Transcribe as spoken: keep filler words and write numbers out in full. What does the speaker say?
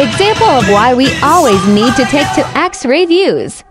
Example of why we always need to take to X-ray views.